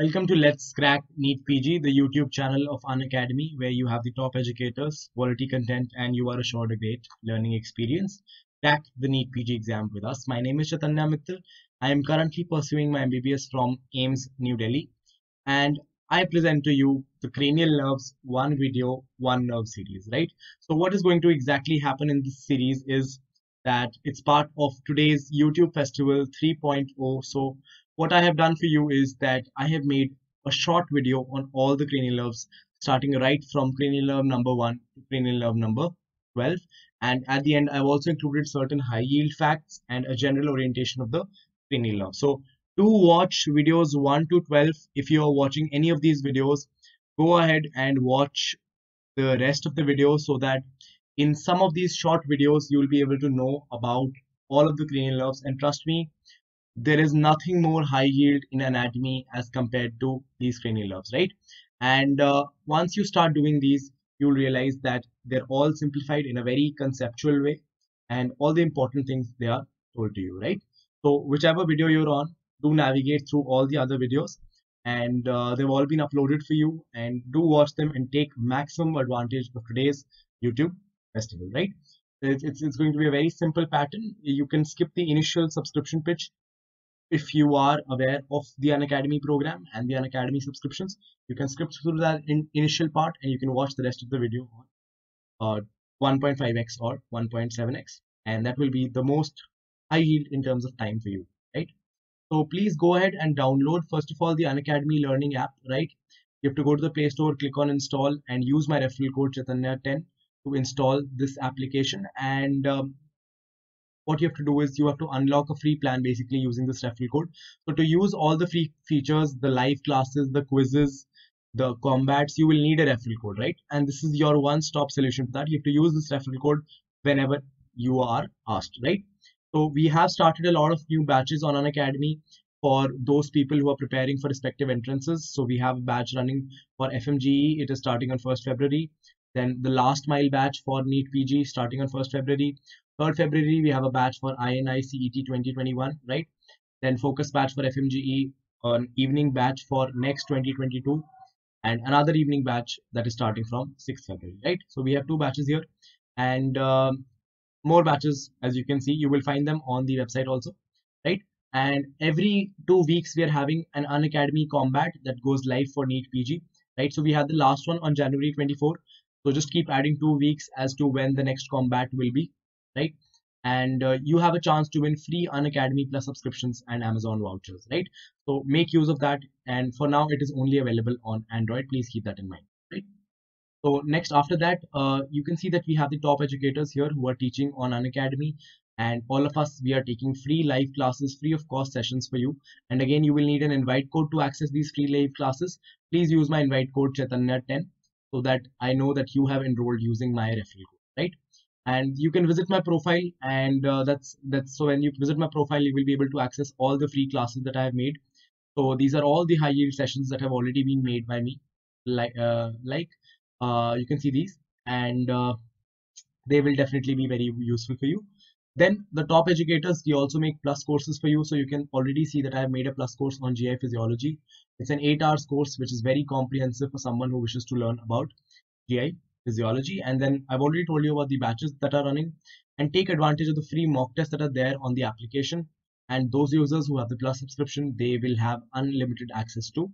Welcome to Let's Crack NEET PG, the YouTube channel of Unacademy, where you have the top educators, quality content, and you are assured a great learning experience. Crack the NEET PG exam with us. My name is Chetanya Mittal. I am currently pursuing my MBBS from Ames, New Delhi, and I present to you the Cranial Nerves one video, one nerve series, right? So what is going to exactly happen in this series is that it's part of today's YouTube Festival 3.0. So what I have done for you is that I have made a short video on all the cranial nerves, starting right from cranial nerve number 1 to cranial nerve number 12. And at the end, I've also included certain high yield facts and a general orientation of the cranial nerve. So do watch videos 1 to 12. If you are watching any of these videos, go ahead and watch the rest of the video so that in some of these short videos, you will be able to know about all of the cranial nerves. And trust me, there is nothing more high yield in anatomy as compared to these cranial nerves, right? And once you start doing these, you'll realize that they're all simplified in a very conceptual way, and all the important things, they are told to you, right? So whichever video you're on, do navigate through all the other videos, and they've all been uploaded for you, and do watch them and take maximum advantage of today's YouTube festival, right? It's going to be a very simple pattern. You can skip the initial subscription pitch. If you are aware of the Unacademy program and the Unacademy subscriptions, you can skip through that initial part and you can watch the rest of the video on 1.5x or 1.7x, and that will be the most high yield in terms of time for you, right? So please go ahead and download, first of all, the Unacademy learning app, right? You have to go to the Play Store, click on install, and use my referral code Chetanya10 to install this application. And what you have to do is you have to unlock a free plan basically using this referral code. So to use all the free features, the live classes, the quizzes, the combats, you will need a referral code, right? And this is your one-stop solution for that. You have to use this referral code whenever you are asked, right? So we have started a lot of new batches on Unacademy for those people who are preparing for respective entrances. So we have a batch running for FMGE. It is starting on 1st February. Then the last mile batch for NEET PG starting on 1st February. 3rd February, we have a batch for INICET 2021, right? Then focus batch for FMGE, an evening batch for next 2022, and another evening batch that is starting from 6th February, right? So we have two batches here, and more batches, as you can see. You will find them on the website also, right? And every 2 weeks, we are having an Unacademy Combat that goes live for NEET PG, right? So we had the last one on January 24. So just keep adding 2 weeks as to when the next combat will be, right? And you have a chance to win free Unacademy Plus subscriptions and Amazon vouchers, right? So make use of that. And for now, it is only available on Android. Please keep that in mind, right? So next, after that, you can see that we have the top educators here who are teaching on Unacademy. And all of us, we are taking free live classes, free of cost sessions for you. And again, you will need an invite code to access these free live classes. Please use my invite code Chetanya10 so that I know that you have enrolled using my referral code, right? And you can visit my profile, and that's so when you visit my profile, you will be able to access all the free classes that I have made. So these are all the high yield sessions that have already been made by me, you can see these, and they will definitely be very useful for you. Then the top educators, they also make plus courses for you. So you can already see that I have made a plus course on GI physiology. It's an 8 hours course, which is very comprehensive for someone who wishes to learn about GI physiology. And then I've already told you about the batches that are running, and take advantage of the free mock tests that are there on the application. And those users who have the plus subscription, they will have unlimited access to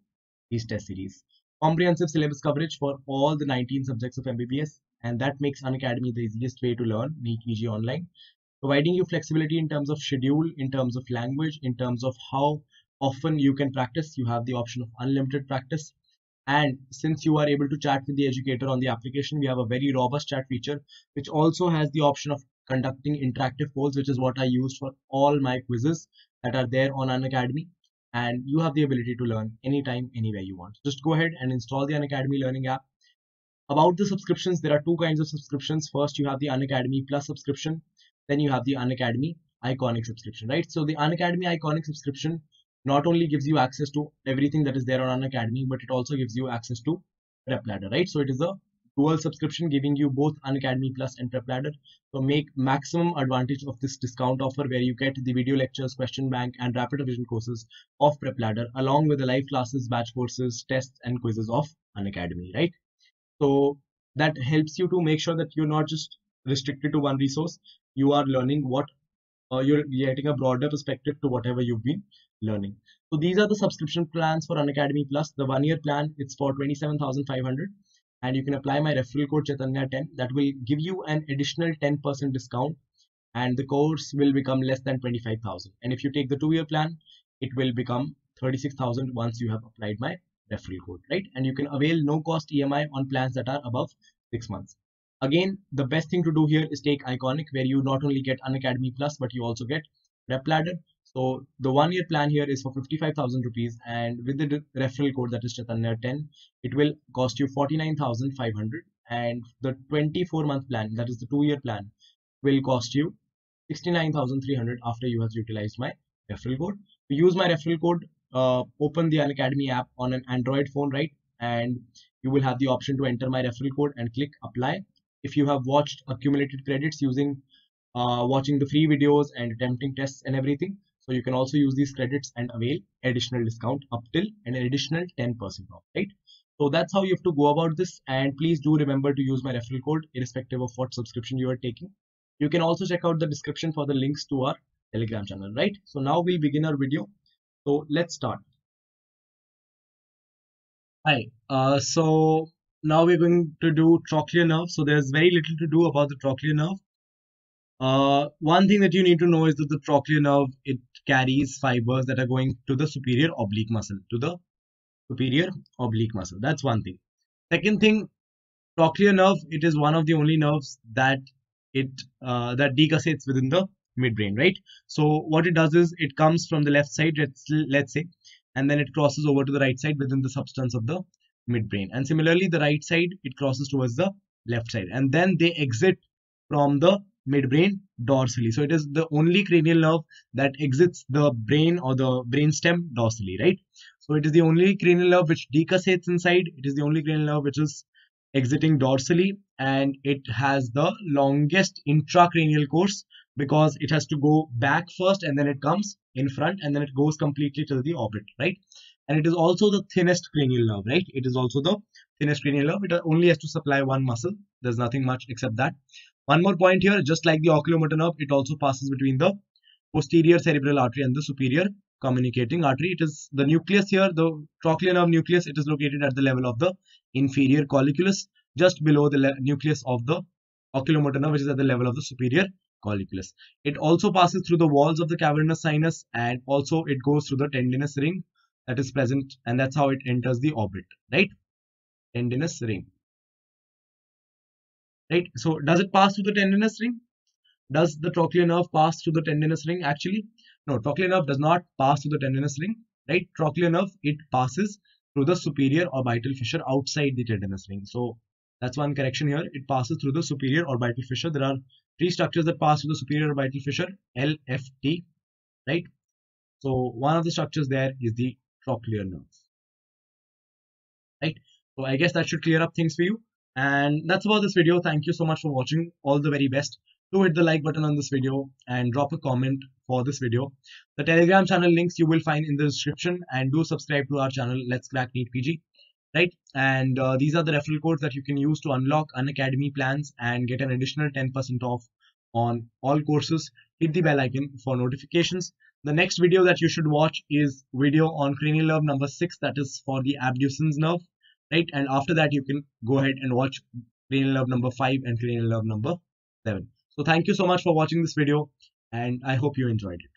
these test series. Comprehensive syllabus coverage for all the 19 subjects of MBBS. And that makes Unacademy the easiest way to learn NEET PG online, providing you flexibility in terms of schedule, in terms of language, in terms of how often you can practice. You have the option of unlimited practice. And since you are able to chat with the educator on the application, we have a very robust chat feature, which also has the option of conducting interactive polls, which is what I used for all my quizzes that are there on Unacademy. And you have the ability to learn anytime, anywhere you want. Just go ahead and install the Unacademy learning app. About the subscriptions, there are two kinds of subscriptions. First, you have the Unacademy Plus subscription. Then you have the Unacademy Iconic subscription, right? So the Unacademy Iconic subscription not only gives you access to everything that is there on Unacademy, but it also gives you access to PrepLadder, right? So it is a 12 subscription, giving you both Unacademy Plus and PrepLadder. So make maximum advantage of this discount offer where you get the video lectures, question bank and rapid revision courses of PrepLadder along with the live classes, batch courses, tests and quizzes of Unacademy, right? So that helps you to make sure that you're not just restricted to one resource. You are learning what you're getting a broader perspective to whatever you've been learning. So these are the subscription plans for Unacademy Plus. The 1 year plan, it's for 27,500, and you can apply my referral code Chetanya10. That will give you an additional 10% discount and the course will become less than 25,000. And if you take the 2 year plan, it will become 36,000 once you have applied my referral code, right? And you can avail no cost EMI on plans that are above 6 months. Again, the best thing to do here is take Iconic, where you not only get Unacademy Plus, but you also get PrepLadder. So the 1 year plan here is for 55,000 rupees, and with the referral code, that is Chetanya10, it will cost you 49,500, and the 24-month plan, that is the 2 year plan, will cost you 69,300 after you have utilized my referral code. To use my referral code, open the Unacademy app on an Android phone, right? And you will have the option to enter my referral code and click apply. If you have watched accumulated credits using watching the free videos and attempting tests and everything, so you can also use these credits and avail additional discount up till an additional 10% off, right? So that's how you have to go about this, and please do remember to use my referral code irrespective of what subscription you are taking. You can also check out the description for the links to our Telegram channel, right? So now we'll begin our video. So let's start. Hi, so now we're going to do trochlear nerve. So there's very little to do about the trochlear nerve. One thing that you need to know is that the trochlear nerve, it carries fibers that are going to the superior oblique muscle, That's one thing. Second thing, trochlear nerve, it is one of the only nerves that that decussates within the midbrain, right? So what it does is it comes from the left side, let's say, and then it crosses over to the right side within the substance of the midbrain, and similarly the right side, it crosses towards the left side, and then they exit from the midbrain dorsally. So it is the only cranial nerve that exits the brain or the brainstem dorsally, right? So it is the only cranial nerve which decussates inside. It is the only cranial nerve which is exiting dorsally, and it has the longest intracranial course because it has to go back first, and then it comes in front, and then it goes completely till the orbit, right? And it is also the thinnest cranial nerve, right? It is also the thinnest cranial nerve. It only has to supply one muscle. There's nothing much except that. One more point here, just like the oculomotor nerve, it also passes between the posterior cerebral artery and the superior communicating artery. It is the nucleus here, the trochlear nerve nucleus, it is located at the level of the inferior colliculus, just below the nucleus of the oculomotor nerve, which is at the level of the superior colliculus. It also passes through the walls of the cavernous sinus, and also it goes through the tendinous ring that is present, and that's how it enters the orbit, right? Tendinous ring, right? So does it pass through the tendinous ring? Does the trochlear nerve pass through the tendinous ring? Actually, no, trochlear nerve does not pass through the tendinous ring, right? Trochlear nerve, it passes through the superior orbital fissure outside the tendinous ring. So that's one correction here. It passes through the superior orbital fissure. There are three structures that pass through the superior orbital fissure, L, F, T, right? So one of the structures there is the trochlear nerve, right? So I guess that should clear up things for you. And that's about this video. Thank you so much for watching. All the very best. Do hit the like button on this video and drop a comment for this video. The Telegram channel links you will find in the description, and do subscribe to our channel, Let's Crack NEET PG, right? And these are the referral codes that you can use to unlock Unacademy plans and get an additional 10% off on all courses. Hit the bell icon for notifications. The next video that you should watch is video on cranial nerve number 6, that is for the abducens nerve, right? And after that, you can go ahead and watch cranial nerve number 5 and cranial nerve number 7. So thank you so much for watching this video, and I hope you enjoyed it.